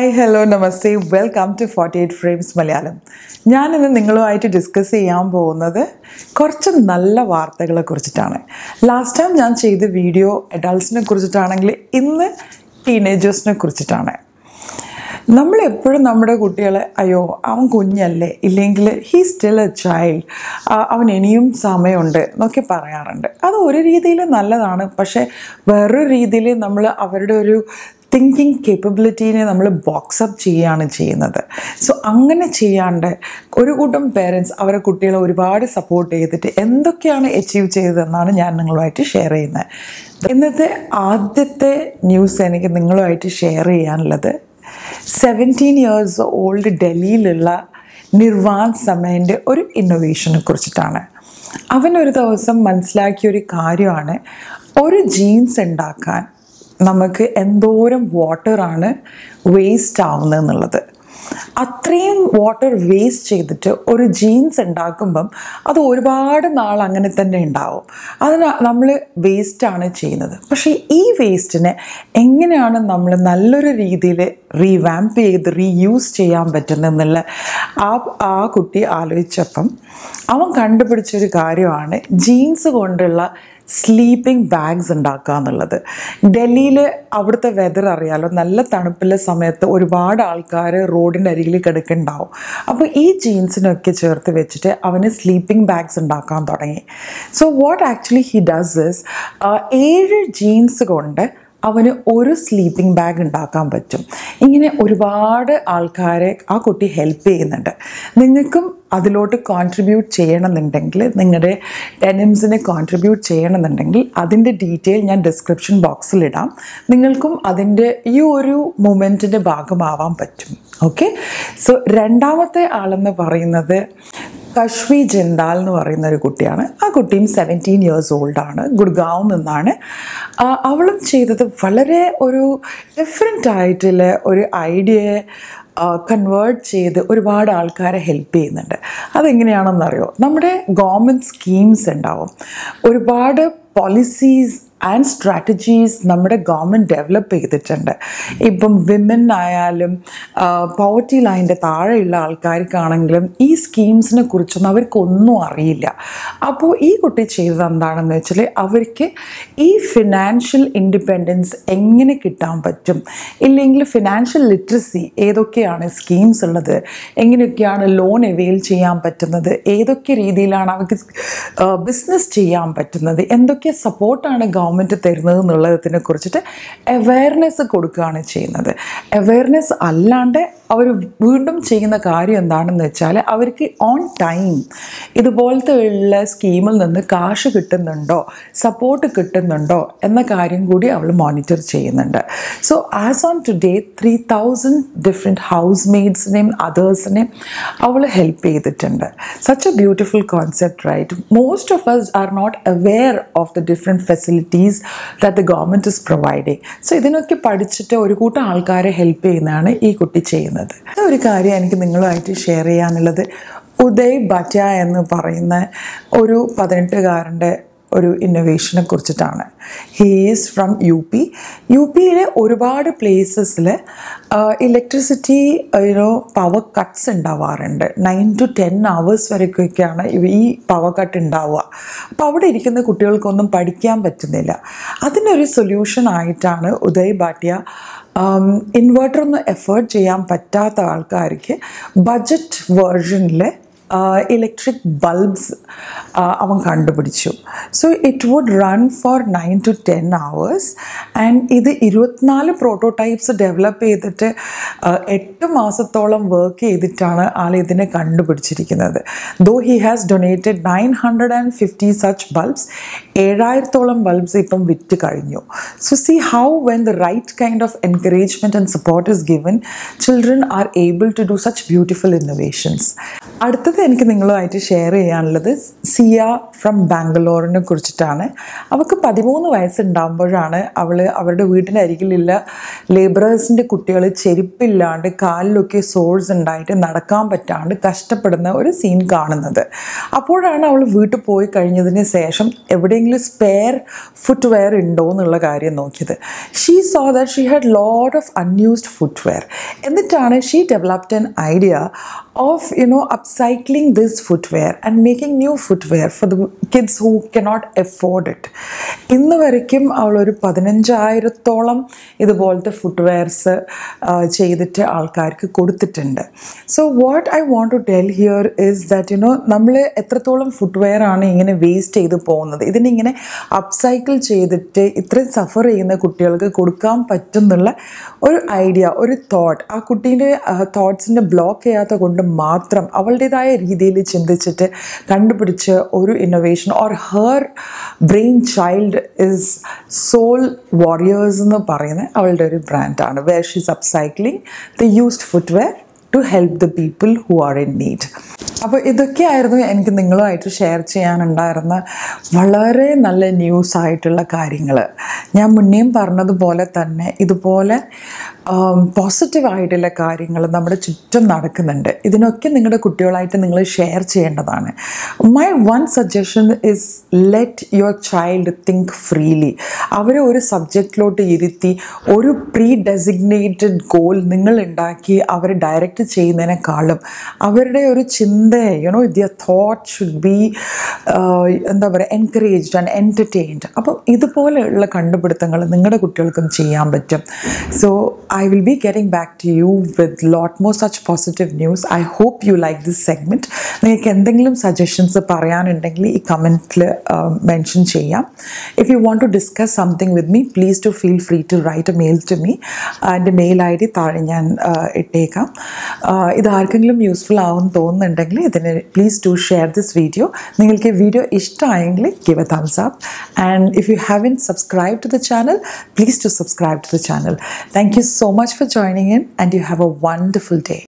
Hi, hello, namaste. Welcome to 48 Frames Malayalam. I am to discuss some nice things. Last time I did the video adults ne kurichittanengile innu teenagers ne kurichittane. നമ്മൾ എപ്പോഴും നമ്മുടെ കുട്ടികളെ അയ്യോ അവൻ കുഞ്ഞല്ലേ ഇല്ലെങ്കിൽ he still A child അവൻ ഇനിയും സമയമുണ്ട് എന്നൊക്കെ പറയാറുണ്ട്. അത് ഒരു രീതിയിൽ നല്ലതാണ്, പക്ഷേ വേറൊരു രീതിയിൽ നമ്മൾ അവരുടെ ഒരു തിങ്കിങ് കേപ്പബിലിറ്റിനെ നമ്മൾ ബോക്സ് അപ്പ് ചെയ്യുകയാണ് ചെയ്യുന്നത്. സോ അങ്ങനെ ചെയ്യാണ്ട് ഒരു കൂട്ടം പേരൻസ് അവരെ കുട്ടികളെ ഒരുപാട് സപ്പോർട്ട് ചെയ്തിട്ട് എന്തൊക്കെയാണ് അച്ചീവ് ചെയ്തതെന്നാണ് ഞാൻ നിങ്ങളുമായിട്ട് ഷെയർ ചെയ്യുന്നത്. ഇന്നത്തെ ആദ്യത്തെ ന്യൂസ് എനിക്ക് നിങ്ങളുമായിട്ട് ഷെയർ ചെയ്യാനുള്ളത് 17 years old ഡൽഹിയിലുള്ള നിർവാൻ സമയൻ്റെ ഒരു ഇന്നോവേഷനെ കുറിച്ചിട്ടാണ്. അവനൊരു ദിവസം മനസ്സിലാക്കിയൊരു കാര്യമാണ്, ഒരു ജീൻസ് ഉണ്ടാക്കാൻ നമുക്ക് എന്തോരം വാട്ടറാണ് വേസ്റ്റ് ആവുന്നത് എന്നുള്ളത്. അത്രയും വാട്ടർ വേസ്റ്റ് ചെയ്തിട്ട് ഒരു ജീൻസ് ഉണ്ടാക്കുമ്പം അത് ഒരുപാട് നാൾ അങ്ങനെ തന്നെ ഉണ്ടാവും. അതിന് നമ്മൾ വേസ്റ്റാണ് ചെയ്യുന്നത്. പക്ഷേ ഈ വേസ്റ്റിനെ എങ്ങനെയാണ് നമ്മൾ നല്ലൊരു രീതിയിൽ റീവാമ്പ് ചെയ്ത് റീയൂസ് ചെയ്യാൻ പറ്റുന്നതെന്നുള്ള ആ കുട്ടി ആലോചിച്ചപ്പം അവൻ കണ്ടുപിടിച്ചൊരു കാര്യമാണ് ജീൻസ് കൊണ്ടുള്ള സ്ലീപ്പിംഗ് ബാഗ്സ് ഉണ്ടാക്കുക എന്നുള്ളത്. ഡൽഹിയിൽ അവിടുത്തെ വെതർ അറിയാലോ, നല്ല തണുപ്പുള്ള സമയത്ത് ഒരുപാട് ആൾക്കാർ റോഡിൻ്റെ അരികിൽ കിടക്കുന്നുണ്ടാവും. അപ്പോൾ ഈ ജീൻസിനൊക്കെ ചേർത്ത് വെച്ചിട്ട് അവന് സ്ലീപ്പിംഗ് ബാഗ്സ് ഉണ്ടാക്കാൻ തുടങ്ങി. So what actually he does is 7 jeans കൊണ്ട് അവന് ഒരു സ്ലീപ്പിംഗ് ബാഗ് ഉണ്ടാക്കാൻ പറ്റും. ഇങ്ങനെ ഒരുപാട് ആൾക്കാരെ ആ കുട്ടി ഹെൽപ്പ് ചെയ്യുന്നുണ്ട്. നിങ്ങൾക്കും അതിലോട്ട് കോൺട്രിബ്യൂട്ട് ചെയ്യണമെന്നുണ്ടെങ്കിൽ, നിങ്ങളുടെ ടെനിംസിനെ കോൺട്രിബ്യൂട്ട് ചെയ്യണമെന്നുണ്ടെങ്കിൽ അതിൻ്റെ ഡീറ്റെയിൽ ഞാൻ ഡിസ്ക്രിപ്ഷൻ ബോക്സിലിടാം. നിങ്ങൾക്കും അതിൻ്റെ ഈ ഒരു മൊമെൻറ്റിൻ്റെ ഭാഗമാവാൻ പറ്റും. ഓക്കെ, സോ രണ്ടാമത്തെ ആളെന്ന് പറയുന്നത് കശ്വി ജിന്താൽ എന്ന് പറയുന്നൊരു കുട്ടിയാണ്. ആ കുട്ടിയും 17 years old ആണ്, ഗുഡ്ഗാവിൽ നിന്നാണ്. അവളും ചെയ്തത് വളരെ ഒരു ഡിഫറെൻ്റ് ആയിട്ടുള്ള ഒരു ഐഡിയയെ കൺവേർട്ട് ചെയ്ത് ഒരുപാട് ആൾക്കാരെ ഹെൽപ്പ് ചെയ്യുന്നുണ്ട്. അതെങ്ങനെയാണെന്നറിയോ, നമ്മുടെ ഗവൺമെൻറ് സ്കീംസ് ഉണ്ടാവും, ഒരുപാട് പോളിസീസ് ആൻഡ് സ്ട്രാറ്റജീസ് നമ്മുടെ ഗവൺമെൻറ് ഡെവലപ്പ് ചെയ്തിട്ടുണ്ട്. ഇപ്പം വിമൻ ആയാലും പവർട്ടി ലൈൻ്റെ താഴെയുള്ള ആൾക്കാർക്കാണെങ്കിലും ഈ സ്കീംസിനെ കുറിച്ചൊന്നും അവർക്കൊന്നും അറിയില്ല. അപ്പോൾ ഈ കുട്ടി ചെയ്തത് എന്താണെന്ന് വെച്ചാൽ, അവർക്ക് ഈ ഫിനാൻഷ്യൽ ഇൻഡിപെൻഡൻസ് എങ്ങനെ കിട്ടാൻ പറ്റും, ഇല്ലെങ്കിൽ ഫിനാൻഷ്യൽ ലിറ്ററസി, ഏതൊക്കെയാണ് സ്കീംസ് ഉള്ളത്, എങ്ങനെയൊക്കെയാണ് ലോൺ അവൈൽ ചെയ്യാൻ പറ്റുന്നത്, ഏതൊക്കെ രീതിയിലാണ് അവർക്ക് ബിസിനസ് ചെയ്യാൻ പറ്റുന്നത്, എന്തൊക്കെ സപ്പോർട്ടാണ് ഗവൺമെൻറ് തരുന്നത് എന്നുള്ളതിനെ കുറിച്ചിട്ട് അവെയർനെസ് കൊടുക്കുകയാണ് ചെയ്യുന്നത്. അവെയർനെസ് അല്ലാണ്ട് അവർ വീണ്ടും ചെയ്യുന്ന കാര്യം എന്താണെന്ന് വെച്ചാൽ, അവർക്ക് ഓൺ ടൈം ഇതുപോലത്തെ ഉള്ള സ്കീമിൽ നിന്ന് കാശ് കിട്ടുന്നുണ്ടോ, സപ്പോർട്ട് കിട്ടുന്നുണ്ടോ എന്ന കാര്യം കൂടി അവൾ മോണിറ്റർ ചെയ്യുന്നുണ്ട്. So as on today 3000 different house മെയ്ഡ്സിനെയും അതേഴ്സിനെയും അവൾ ഹെൽപ്പ് ചെയ്തിട്ടുണ്ട്. Such a beautiful concept right? Most of us are not aware of the different facilities that the government is providing. So ഇതിനൊക്കെ പഠിച്ചിട്ട് ഒരു കൂട്ടം ആൾക്കാരെ ഹെൽപ്പ് ചെയ്യുന്നതാണ് ഈ കുട്ടി ചെയ്യുന്നത്. ഒരു കാര്യം എനിക്ക് നിങ്ങളുമായിട്ട് ഷെയർ ചെയ്യാനുള്ളത്, ഉദയ് ഭട്ട്യ എന്ന് പറയുന്ന ഒരു 18-കാരൻ്റെ ഒരു ഇന്നോവേഷനെ കുറിച്ചിട്ടാണ്. ഹീ ഈസ് ഫ്രം യു പിയിലെ ഒരുപാട് പ്ലേസസിൽ ഇലക്ട്രിസിറ്റി പവർ കട്ട്സ് ഉണ്ടാവാറുണ്ട്. 9 to 10 hours വരെയൊക്കെയാണ് ഈ പവർ കട്ട് ഉണ്ടാവുക. അപ്പോൾ അവിടെ ഇരിക്കുന്ന കുട്ടികൾക്കൊന്നും പഠിക്കാൻ പറ്റുന്നില്ല. അതിനൊരു സൊല്യൂഷൻ ആയിട്ടാണ് ഉദയ് ഭട്ട്യ ഇൻവേർട്ടറൊന്നും എഫേർട്ട് ചെയ്യാൻ പറ്റാത്ത ആൾക്കാർക്ക് ബഡ്ജറ്റ് വേർഷനിൽ ഇലക്ട്രിക് ബൾബ്സ് അവൻ കണ്ടുപിടിച്ചു. So it would run for 9 to 10 hours. And ഇത് 24 പ്രോട്ടോടൈപ്സ് ഡെവലപ്പ് ചെയ്തിട്ട് 8 മാസത്തോളം വർക്ക് ചെയ്തിട്ടാണ് ആൾ ഇതിനെ കണ്ടുപിടിച്ചിരിക്കുന്നത്. Though he has donated 950 such bulbs. 7000ഓളം ബൾബ്സ് ഇപ്പം വിറ്റ് കഴിഞ്ഞു. So see how when the right kind of encouragement and support is given, children are able to do such beautiful innovations. അടുത്തത് I share Sia from Bangalore. She was 13 years old. She was laborers and swords and diet and Nadakam scene. Spare footwear in she saw that she had lot of unused footwear. In the time she developed an idea of upcycling this footwear and making new footwear for the kids who cannot afford it. In the Varikim Aulori Padanjai Ratholam is the Volta footwears Chaydita Alkarka Kodutitenda. So what I want to tell here is that Namle Etratholam footwear are in a waste either pon, either in a upcycle chaydite, it suffer in the Kutilka Kudkam Patanula or idea or thought. A Kutina thoughts in a block. Matram, Avaldai Rideli Chindichite, Kandupicha, Oru innovation, or her brainchild is Soul Warriors in the Parana, Avaldari brand, where she's upcycling the used footwear to help the people who are in need. So, this is share very news item. Positive ideal കാര്യങ്ങൾ നമ്മുടെ ചുറ്റും നടക്കുന്നുണ്ട് ഇതിനൊക്കെ നിങ്ങളുടെ കുട്ടികളായിട്ട് നിങ്ങൾ share ചെയ്യേണ്ടതാണ് my one suggestion is let your child think freely അവരെ ഒരു സബ്ജക്റ്റിലോട്ട് ഇരുത്തി ഒരു പ്രീ ഡെസിഗ്നേറ്റഡ് ഗോൾ നിങ്ങൾ ഉണ്ടാക്കി അവരെ ഡയറക്റ്റ് ചെയ്യുന്നതിനേക്കാളും അവരുടെ ഒരു ചിന്ത their thought should be encouraged and entertained അപ്പോൾ ഇതുപോലെയുള്ള കണ്ടുപിടുത്തങ്ങൾ നിങ്ങളുടെ കുട്ടികൾക്കും ചെയ്യാൻ പറ്റും so I will be getting back to you with lot more such positive news. I hope you like this segment. If you have any suggestions, mention it. If you want to discuss something with me, please do feel free to write a mail to me. And the mail ID If you are useful, please do share this video. If you like this video, give a thumbs up. And if you haven't subscribed to the channel, please do subscribe to the channel. Thank you so much for joining in, and you have a wonderful day.